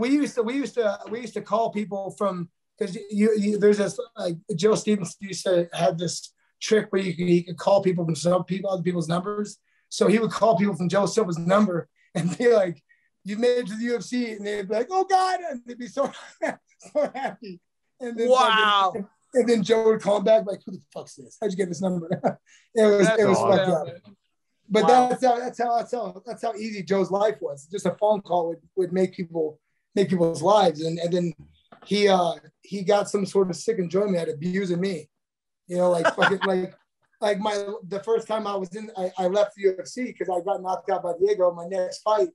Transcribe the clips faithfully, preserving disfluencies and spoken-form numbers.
we used to, we used to, we used to call people from, because you, you, there's this, like Joe Stevens used to have this trick where you could, he could call people from some people, other people's numbers. So he would call people from Joe Silva's number and be like, "You made it to the U F C," and they'd be like, "Oh God!" And they'd be so, so happy. And then, wow. Like, and then Joe would call back like, "Who the fuck's this? How'd you get this number?" It was that's it was fucked up. But wow. that's how that's how that's how that's how easy Joe's life was. Just a phone call would, would make people make people's lives. And and then he uh he got some sort of sick enjoyment at abusing me. You know, like fucking like. Like my, the first time I was in, I, I left the U F C because I got knocked out by Diego. My next fight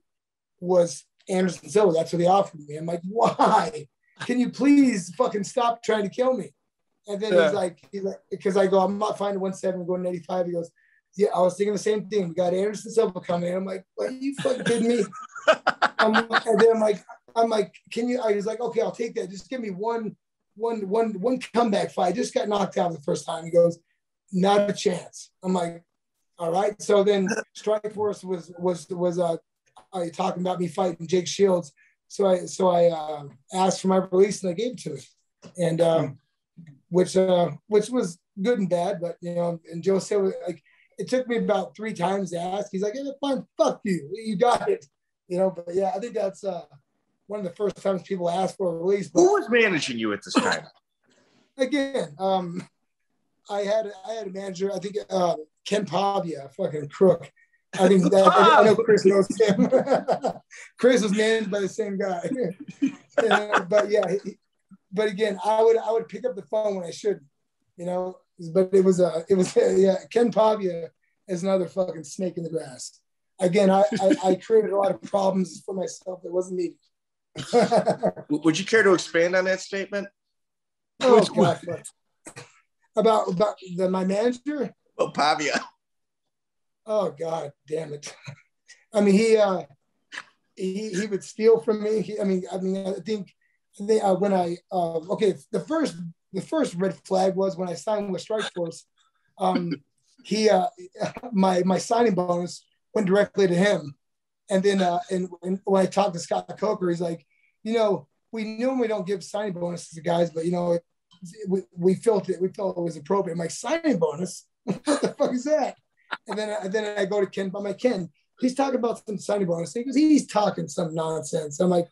was Anderson Silva. That's what they offered me. I'm like, why? Can you please fucking stop trying to kill me? And then yeah. he's like, he's like, because I go, I'm not finding one seventy, going to eighty-five. He goes, yeah, I was thinking the same thing. We got Anderson Silva coming. I'm like, are you fucking kidding me? I'm, and then I'm like, I'm like, can you? I was like, okay, I'll take that. Just give me one, one, one, one comeback fight. I just got knocked out the first time. He goes, not a chance. I'm like, all right. So then Strikeforce was was was uh, talking about me fighting Jake Shields. So I so I uh, asked for my release and they gave it to me, and um, which uh, which was good and bad. But you know, and Joe Silva, like, it took me about three times to ask. He's like, hey, fine, fuck you, you got it. You know, but yeah, I think that's uh, one of the first times people asked for a release. But who was managing you at this time? Again. Um, I had I had a manager. I think uh, Ken Pavia, fucking crook. I think that I, I know Chris knows him. Chris was managed by the same guy. uh, but yeah, he, but again, I would I would pick up the phone when I shouldn't, you know. But it was a uh, it was uh, yeah. Ken Pavia is another fucking snake in the grass. Again, I I, I created a lot of problems for myself that wasn't needed. Would you care to expand on that statement? Oh, God, About about the, my manager? Oh, Pavia. Oh God, damn it! I mean, he uh, he he would steal from me. He, I mean, I mean, I think they, uh, when I uh, okay, the first the first red flag was when I signed with Strikeforce. Um, he uh, my my signing bonus went directly to him, and then uh, and when I talked to Scott Coker, he's like, you know, we normally don't give signing bonuses to guys, but you know. It, We, we felt it. We felt it was appropriate. I'm like, signing bonus? What the fuck is that? And then, and then I go to Ken. I'm like, Ken, he's talking about some signing bonus. He goes, he's talking some nonsense. I'm like,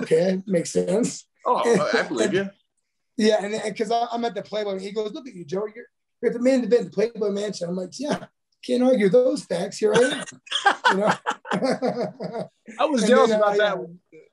okay, makes sense. Oh, and, I believe and, you. Yeah, and because I'm at the Playboy, and he goes, look at you, Joe. You're, you're at the main event, the Playboy Mansion. I'm like, yeah, can't argue those facts. Here I am. You know? I was jealous about I, that.